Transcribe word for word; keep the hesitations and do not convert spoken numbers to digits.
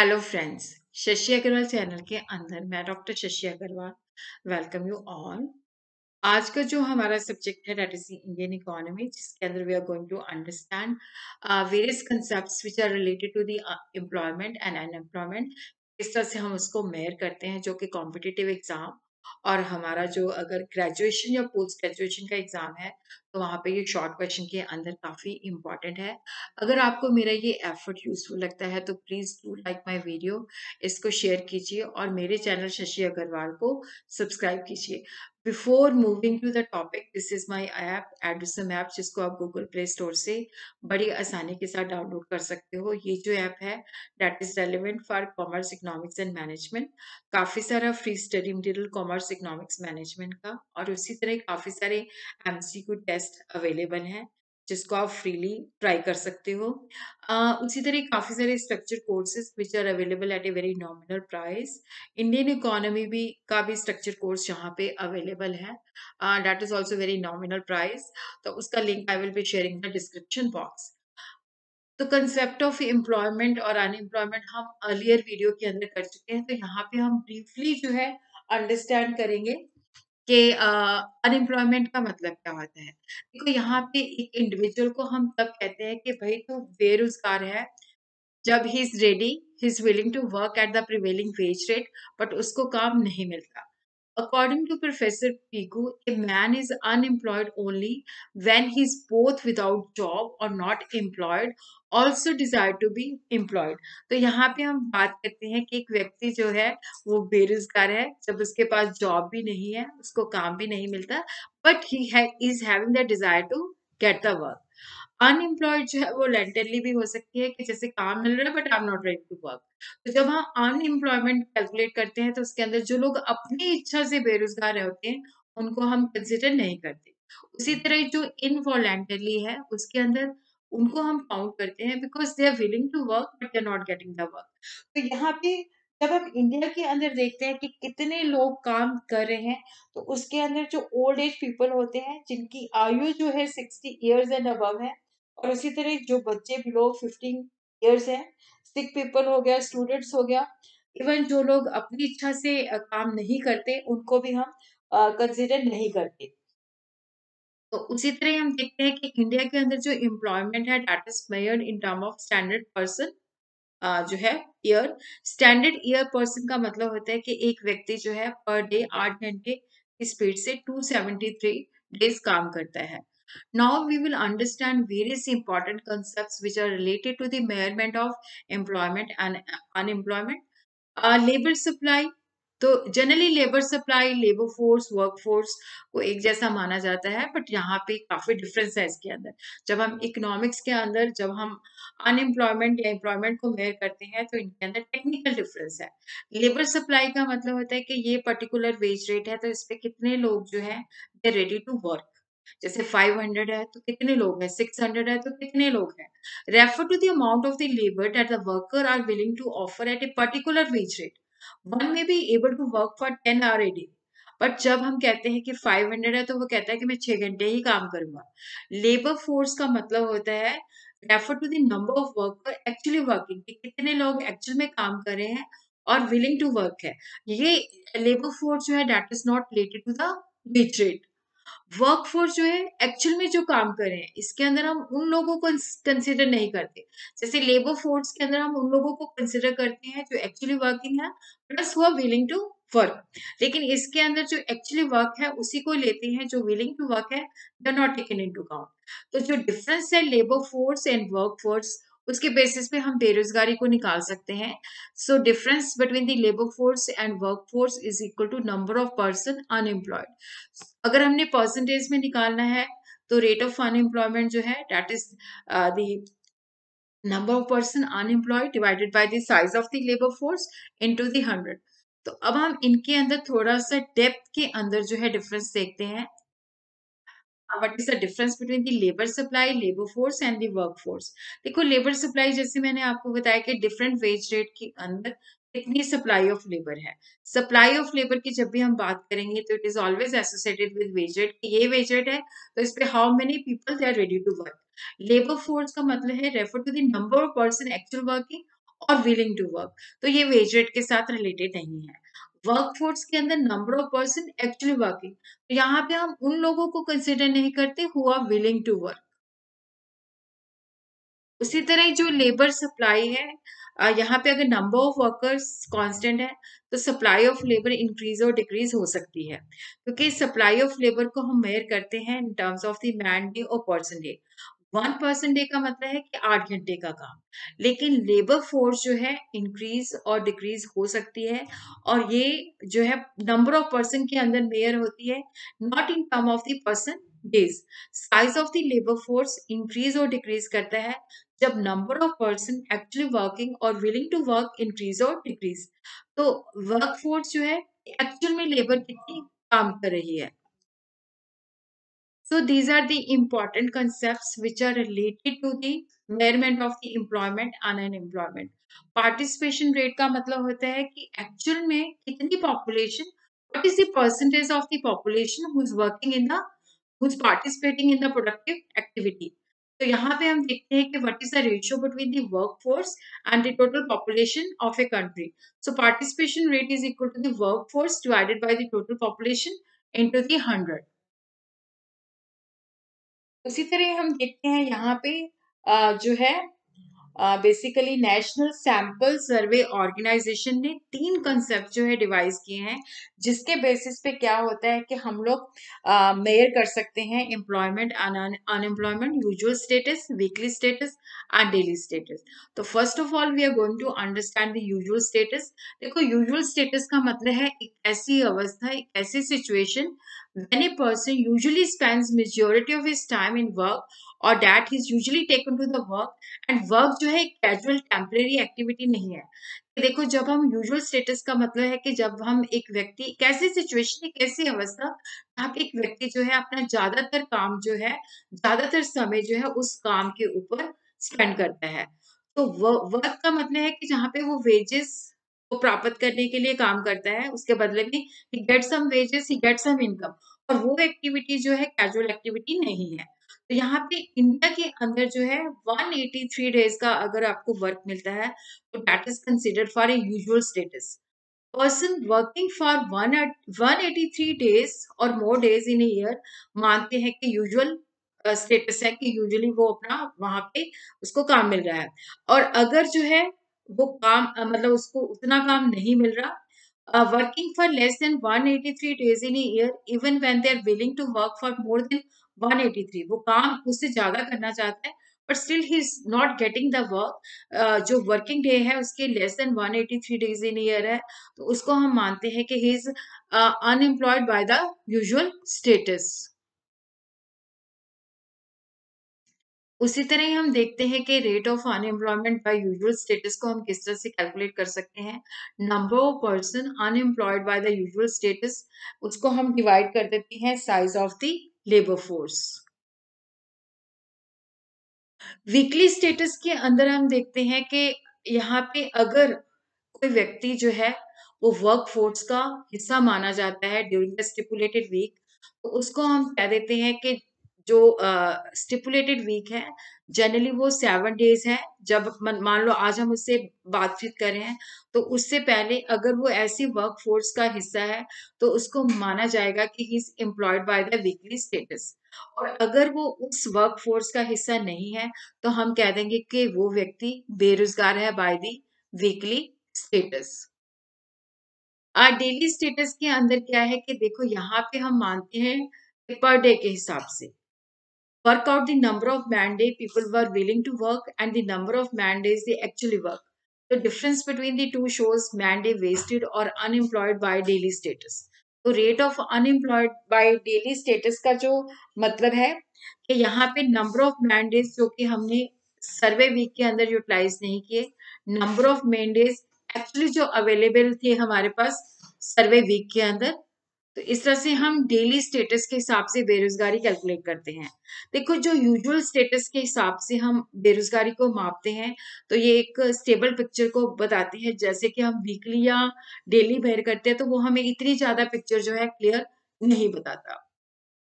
Hello friends, Shashi Agarwal channel के अंदर मैं doctor Shashi Agarwal welcome you all. आज का जो हमारा सब्जेक्ट है दैट इज इंडियन इकोनॉमी, जिसके अंदर we are going to understand various concepts which are related to the employment and unemployment. किस तरह से हम उसको मेयर करते हैं, जो कि कॉम्पिटिटिव एग्जाम और हमारा जो अगर ग्रेजुएशन या पोस्ट ग्रेजुएशन का एग्जाम है तो वहाँ पे ये शॉर्ट क्वेश्चन के अंदर काफी इम्पोर्टेंट है। अगर आपको मेरा ये एफर्ट यूजफुल लगता है तो please do like my video, इसको शेयर कीजिए और मेरे चैनल शशि अग्रवाल को सब्सक्राइब कीजिए। Before moving to the topic, this is my app Edusum app, जिसको आप गूगल प्ले स्टोर से बड़ी आसानी के साथ डाउनलोड कर सकते हो। ये जो ऐप है that is relevant for commerce, economics and management. काफी सारा free study material commerce, economics, management का और उसी तरह काफी सारे एमसीक्यू टेस्ट अवेलेबल हैं जिसको आप फ्रीली ट्राई कर सकते हो। uh, उसी तरह काफी सारे structure courses which are available at a very nominal price. Indian economy भी का भी स्ट्रक्चर कोर्स यहाँ पे अवेलेबल है, that is also very nominal price. तो उसका link I will be sharing the description box. तो कंसेप्ट ऑफ एम्प्लॉयमेंट और अनएम्प्लॉयमेंट हम अर्लियर वीडियो के अंदर कर चुके हैं, तो यहाँ पे हम ब्रीफली जो है अंडरस्टैंड करेंगे कि अनएम्प्लॉयमेंट uh, का मतलब क्या होता है। देखो यहाँ पे एक इंडिविजुअल को हम तब कहते हैं कि भाई तो बेरोजगार है जब he is ready, he is willing to work at the prevailing wage rate, but उसको काम नहीं मिलता। According to professor Pigou, a man is unemployed only when he is both without job और not employed also desire to be employed. तो यहाँ पे हम बात करते हैं कि एक व्यक्ति जो है वो बेरोजगार है जब उसके पास जॉब भी नहीं है, उसको काम भी नहीं मिलता, but he is having the desire to get the work. Unemployed जो है वो लेंटरली भी हो सकती है कि जैसे काम मिल रहा है but I am not ready to work. तो जब हम अनएम्प्लॉयमेंट कैलकुलेट करते हैं तो उसके अंदर जो लोग अपनी इच्छा से बेरोजगार होते हैं उनको हम कंसिडर नहीं करते। उसी तरह जो इनवॉलेंटरली है उसके अंदर उनको हम काउंट करते हैं because they are willing to work but they are not getting the work. तो यहाँ पे जब हम इंडिया के अंदर देखते हैं कि कितने लोग काम कर रहे हैं तो उसके अंदर जो ओल्ड एज पीपल होते हैं जिनकी आयु जो है सिक्सटी ईयर्स एंड अबव है, और उसी तरह जो बच्चे बिलो फिफ्टीन ईयर्स हैं, सिक पीपल हो गया, स्टूडेंट्स हो गया, इवन जो लोग अपनी इच्छा से काम नहीं करते उनको भी हम कंसिडर नहीं करते। तो उसी तरह हम देखते हैं कि इंडिया के अंदर जो एम्प्लॉयमेंट है that is measured in term of standard person जो है ईयर। स्टैंडर्ड ईयर पर्सन का मतलब होता है कि एक व्यक्ति जो है पर डे आठ घंटे की स्पीड से टू सेवेंटी थ्री डेज काम करता है। Now we will understand various important concepts which are related to the measurement of employment and unemployment. Uh, labor supply, तो generally labour supply, labour force, workforce को एक जैसा माना जाता है, बट यहाँ पे काफी डिफरेंस है इसके अंदर। जब हम इकोनॉमिक्स के अंदर जब हम अनएम्प्लॉयमेंट या एम्प्लॉयमेंट को मेयर करते हैं तो इनके अंदर टेक्निकल डिफरेंस है। लेबर सप्लाई का मतलब होता है कि ये पर्टिकुलर वेज रेट है तो इस पे कितने लोग जो है दे रेडी टू वर्क। जैसे फाइव हंड्रेड है तो कितने लोग हैं, सिक्स हंड्रेड है तो कितने लोग हैं। Refer to the amount of the labour that the worker are willing to offer at a particular wage rate. One may be able to work for ten hour a day, but जब हम कहते हैं कि five hundred है तो वो कहता है कि मैं छह घंटे ही काम करूंगा। लेबर फोर्स का मतलब होता है refer to the number of worker actually working, कितने लोग एक्चुअल में काम कर रहे हैं और विलिंग टू वर्क है। ये लेबर फोर्स जो है that is not related to the wage rate. Workforce जो है एक्चुअल में जो काम कर रहे हैं इसके अंदर हम उन लोगों को कंसिडर नहीं करते। जैसे लेबर फोर्स के अंदर हम उन लोगों को कंसिडर करते हैं जो एक्चुअली वर्किंग है प्लस वो विलिंग टू वर्क, लेकिन इसके अंदर जो एक्चुअली वर्क है उसी को लेते हैं, जो विलिंग टू वर्क है they are not taken into account. तो जो डिफरेंस है labour force and work force, उसके बेसिस पे हम बेरोजगारी को निकाल सकते हैं। So difference between the labour force and work force is equal to number of person unemployed. अगर हमने परसेंटेज में निकालना है तो रेट ऑफ अनएम्प्लॉयमेंट जो है that is the number of person unemployed divided by the size of the labour force into the hundred. तो अब हम इनके अंदर थोड़ा सा डेप्थ के अंदर जो है डिफरेंस देखते हैं। What is the difference between the labor supply, labor force and the workforce? देखो लेबर सप्लाई, जैसे मैंने आपको बताया कि डिफरेंट वेज रेट के अंदर कितनी सप्लाई ऑफ लेबर है। सप्लाई ऑफ लेबर की जब भी हम बात करेंगे तो it is always associated with wage rate, कि ये वेज रेट है तो इस पे how many people they are ready to work. Labour force का मतलब है refer to the number of person actual working और willing to work, तो ये wage rate के साथ related नहीं है। वर्कफोर्स के अंदर number of person actually working, तो यहाँ पे हम उन लोगों को कंसिडर नहीं करते who are willing to work. उसी तरह जो लेबर सप्लाई है, यहाँ पे अगर नंबर ऑफ वर्कर्स कांस्टेंट है तो सप्लाई ऑफ लेबर इंक्रीज और डिक्रीज हो सकती है, क्योंकि सप्लाई ऑफ लेबर को हम मेयर करते हैं in terms of the man day और person day. One person day का मतलब है कि आठ घंटे का काम, लेकिन लेबर फोर्स जो है इंक्रीज और डिक्रीज हो सकती है, और ये जो है नंबर ऑफ पर्सन के अंदर मेयर होती है, not in term of the person days. Size of the labour force increase और डिक्रीज करता है जब number of person actually working और विलिंग टू वर्क इंक्रीज और डिक्रीज। तो वर्क फोर्स जो है एक्चुअल में लेबर कितनी काम कर रही है। So these are the important concepts which are related to the measurement of the employment and unemployment. Participation rate का मतलब होता है कि actual में कितनी population, what is the percentage of the population who is working in the, who is participating in the productive activity. तो यहाँ पे हम देखते हैं कि what is the ratio between the workforce and the total population of a country. So participation rate is equal to the workforce divided by the total population into the hundred. उसी तरह हम देखते हैं यहाँ पे आ, जो है basically national sample survey organisation ने तीन कंसेप्ट जो है डिवाइस किए हैं, जिसके बेसिस पे क्या होता है कि हम लोग मेयर कर सकते हैं employment, unemployment, usual status, weekly status and daily status. तो first of all we are going to understand the usual status. देखो यूजुअल स्टेटस का मतलब है एक ऐसी अवस्था, एक ऐसी situation when a person usually spends majority of his time in work or that he is usually taken to the work, and work जो है कैजुअल टेम्परेरी एक्टिविटी नहीं है। देखो जब हम यूजुअल स्टेटस का मतलब है कि जब हम एक व्यक्ति, कैसी सिचुएशन, कैसी अवस्था जहाँ पे एक व्यक्ति जो है अपना ज्यादातर काम जो है, ज्यादातर समय जो है उस काम के ऊपर स्पेंड करता है। तो वर्क का मतलब है कि जहाँ पे वो वेजेस वो प्राप्त करने के लिए काम करता है, उसके बदले में he gets some wages, he gets some income, और वो एक्टिविटी जो है कैजुअल एक्टिविटी नहीं है। तो यहाँ पे इंडिया के अंदर जो है एक सौ तिरासी डेज का अगर आपको वर्क मिलता है तो that is considered for a usual status. Person working for एक सौ तिरासी डेज और more days in a year मानते हैं कि यूजुअल स्टेटस है, कि यूजुअली वो अपना वहां पे उसको काम मिल रहा है। और अगर जो है वो काम मतलब उसको उतना काम नहीं मिल रहा, वर्किंग फॉर लेस देन एक सौ तिरासी days in year even when they are willing to work for more than एक सौ तिरासी, वो काम उससे ज्यादा करना चाहता है but still he is not getting the work. जो वर्किंग डे है उसके लेस देन एक सौ तिरासी डेज इन ईयर है, तो उसको हम मानते हैं कि he is unemployed by the usual status. उसी तरह ही हम देखते हैं कि rate of unemployment by usual status को हम किस तरह से कैलकुलेट कर सकते हैं। Number of person unemployed by the usual status, उसको हम डिवाइड कर देते हैं size of the labour force. Weekly status के अंदर हम देखते हैं कि यहाँ पे अगर कोई व्यक्ति जो है वो वर्क फोर्स का हिस्सा माना जाता है ड्यूरिंग द स्टिपुलेटेड वीक, तो उसको हम कह देते हैं कि जो स्टिपुलेटेड uh, वीक है जनरली वो सेवन डेज है। जब मान लो आज हम उससे बातचीत कर रहे हैं तो उससे पहले अगर वो ऐसी वर्क फोर्स का हिस्सा है तो उसको माना जाएगा कि he is employed by the weekly status. और अगर वो उस वर्क फोर्स का हिस्सा नहीं है तो हम कह देंगे कि वो व्यक्ति बेरोजगार है बाय द वीकली स्टेटस। आज डेली स्टेटस के अंदर क्या है कि देखो यहाँ पे हम मानते हैं पर डे के हिसाब से। Work out the number of man day people were willing to work and the number of man days they actually work. The difference between the two shows man day wasted or unemployed by daily status. तो rate of unemployed by daily status का जो मतलब है कि यहाँ पे number of man days जो कि हमने सर्वे वीक के अंदर यूटिलाइज नहीं किए, number of man days actually जो अवेलेबल थे हमारे पास सर्वे वीक के अंदर। तो इस तरह से हम डेली स्टेटस के हिसाब से बेरोजगारी कैलकुलेट करते हैं। देखो जो यूजुअल स्टेटस के हिसाब से हम बेरोजगारी को मापते हैं तो ये एक स्टेबल पिक्चर को बताते हैं, जैसे कि हम वीकली या डेली मेजर करते हैं तो वो हमें इतनी ज्यादा पिक्चर जो है क्लियर नहीं बताता।